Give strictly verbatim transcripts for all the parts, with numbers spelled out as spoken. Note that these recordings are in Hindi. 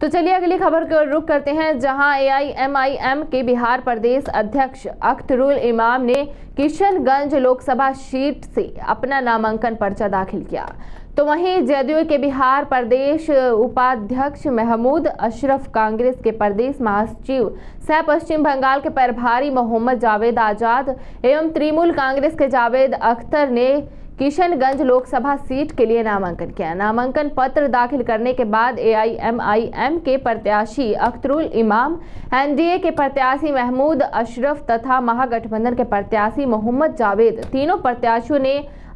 तो चलिए अगली खबर को रुख करते हैं, जहां एआईएमआईएम के बिहार प्रदेश अध्यक्ष अख्तरुल इमाम ने किशनगंज लोकसभा सीट से अपना नामांकन पर्चा दाखिल किया। तो वहीं जदयू के बिहार प्रदेश उपाध्यक्ष महमूद अशरफ, कांग्रेस के प्रदेश महासचिव सह पश्चिम बंगाल के प्रभारी मोहम्मद जावेद आजाद एवं तृणमूल कांग्रेस के जावेद अख्तर ने किशनगंज लोकसभा सीट के लिए नामांकन किया। नामांकन पत्र दाखिल करने के बाद एआईएमआईएम के प्रत्याशी अख्तरुल इमाम, एनडीए के प्रत्याशी महमूद अशरफ तथा महागठबंधन के प्रत्याशी मोहम्मद जावेद, तीनों प्रत्याशियों ने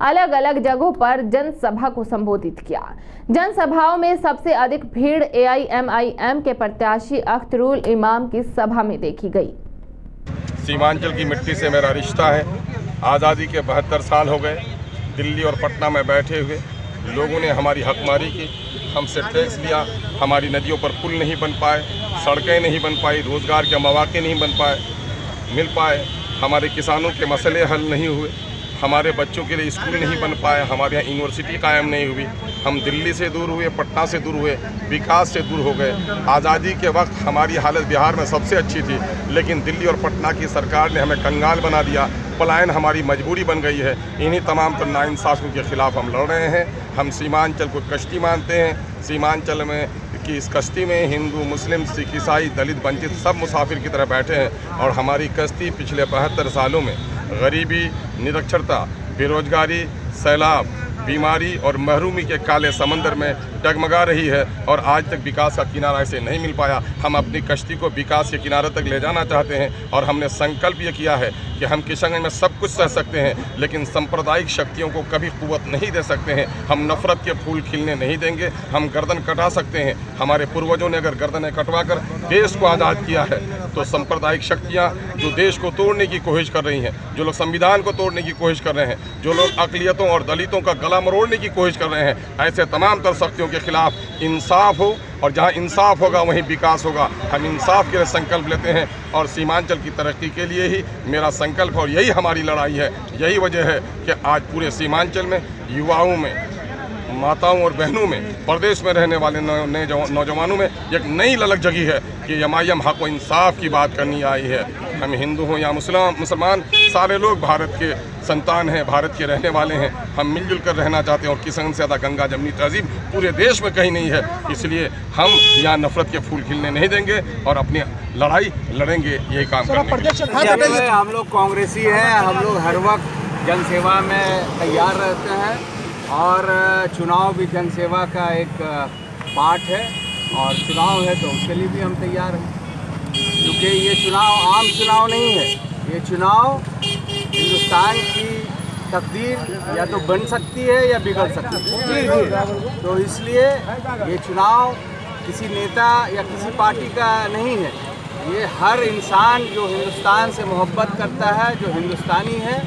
अलग अलग जगहों पर जनसभा को संबोधित किया। जनसभाओं में सबसे अधिक भीड़ एआईएमआईएम के प्रत्याशी अख्तरुल इमाम की सभा में देखी गई। सीमांचल की मिट्टी से मेरा रिश्ता है, आज़ादी के बहत्तर साल हो गए। दिल्ली और पटना में बैठे हुए लोगों ने हमारी हकमारी की, हमसे टैक्स लिया, हमारी नदियों पर पुल नहीं बन पाए, सड़कें नहीं बन पाई, रोज़गार के मौके नहीं बन पाए मिल पाए, हमारे किसानों के मसले हल नहीं हुए, हमारे बच्चों के लिए स्कूल नहीं बन पाए, हमारे यहाँ यूनिवर्सिटी कायम नहीं हुई। हम दिल्ली से दूर हुए, पटना से दूर हुए, विकास से दूर हो गए। आज़ादी के वक्त हमारी हालत बिहार में सबसे अच्छी थी, लेकिन दिल्ली और पटना की सरकार ने हमें कंगाल बना दिया। पलायन हमारी मजबूरी बन गई है। इन्हीं तमाम तो नाइंसाफियों के ख़िलाफ़ हम लड़ रहे हैं। हम सीमांचल को कश्ती मानते हैं। सीमांचल में कि इस कश्ती में हिंदू, मुस्लिम, सिख, ईसाई, दलित, वंचित सब मुसाफिर की तरह बैठे हैं और हमारी कश्ती पिछले बहत्तर सालों में गरीबी, निरक्षरता, बेरोजगारी, सैलाब, बीमारी और महरूमी के काले समंदर में डगमगा रही है और आज तक विकास का किनारा ऐसे नहीं मिल पाया। हम अपनी कश्ती को विकास के किनारे तक ले जाना चाहते हैं और हमने संकल्प ये किया है कि हम किशनगंज में सब कुछ सह सकते हैं, लेकिन सांप्रदायिक शक्तियों को कभी कुवत नहीं दे सकते हैं। हम नफरत के फूल खिलने नहीं देंगे। हम गर्दन कटा सकते हैं। हमारे पूर्वजों ने अगर गर्दनें कटवा कर देश को आज़ाद किया है, तो सांप्रदायिक शक्तियाँ जो देश को तोड़ने की कोशिश कर रही हैं, जो लोग संविधान को तोड़ने की कोशिश कर रहे हैं, जो लोग अकलियतों और दलितों का गला मरोड़ने की कोशिश कर रहे हैं, ऐसे तमाम तर शक्तियों के खिलाफ इंसाफ हो, और जहां इंसाफ होगा वहीं विकास होगा। हम इंसाफ के लिए संकल्प लेते हैं और सीमांचल की तरक्की के लिए ही मेरा संकल्प और यही हमारी लड़ाई है। यही वजह है कि आज पूरे सीमांचल में युवाओं में, माताओं और बहनों में, प्रदेश में रहने वाले नौजवानों में एक नई ललक जगी है कि एआईएमआईएम हक व इंसाफ की बात करनी आई है। हम हिंदू हों या मुस्लिम मुसलमान, सारे लोग भारत के संतान हैं, भारत के रहने वाले हैं। हम मिलजुल कर रहना चाहते हैं और किशनगंज से ज़्यादा गंगा जमनी तहजीब पूरे देश में कहीं नहीं है। इसलिए हम यहाँ नफरत के फूल खिलने नहीं देंगे और अपनी लड़ाई लड़ेंगे। यही काम करेंगे। हम लोग कांग्रेसी हैं, हम लोग हर वक्त जनसेवा में तैयार रहते हैं और चुनाव भी जनसेवा का एक पार्ट है और चुनाव है तो उसके लिए भी हम तैयार हैं, क्योंकि ये चुनाव आम चुनाव नहीं है। ये चुनाव हिंदुस्तान की तकदीर या तो बन सकती है या बिगड़ सकती है। तो इसलिए ये चुनाव किसी नेता या किसी पार्टी का नहीं है। ये हर इंसान जो हिंदुस्तान से मोहब्बत करता है, जो हिंदुस्तानी है,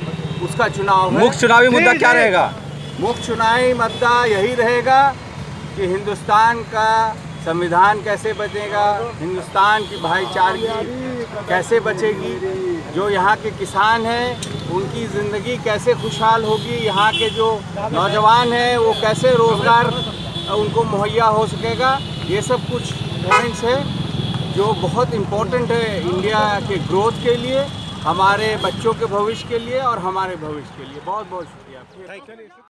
उसका चुनाव है। मुख्य चुनावी मुद्दा क्या रहेगा? मुख्य चुनावी मुद्दा यही रहेगा कि हिंदुस्तान का संविधान कैसे बचेगा, हिंदुस्तान की भाईचारगी कैसे बचेगी, जो यहाँ के किसान हैं उनकी ज़िंदगी कैसे खुशहाल होगी, यहाँ के जो नौजवान हैं वो कैसे रोज़गार उनको मुहैया हो सकेगा। ये सब कुछ पॉइंट्स हैं जो बहुत इम्पोर्टेंट है इंडिया के ग्रोथ के लिए, हमारे बच्चों के भविष्य के लिए और हमारे भविष्य के लिए। बहुत बहुत शुक्रिया।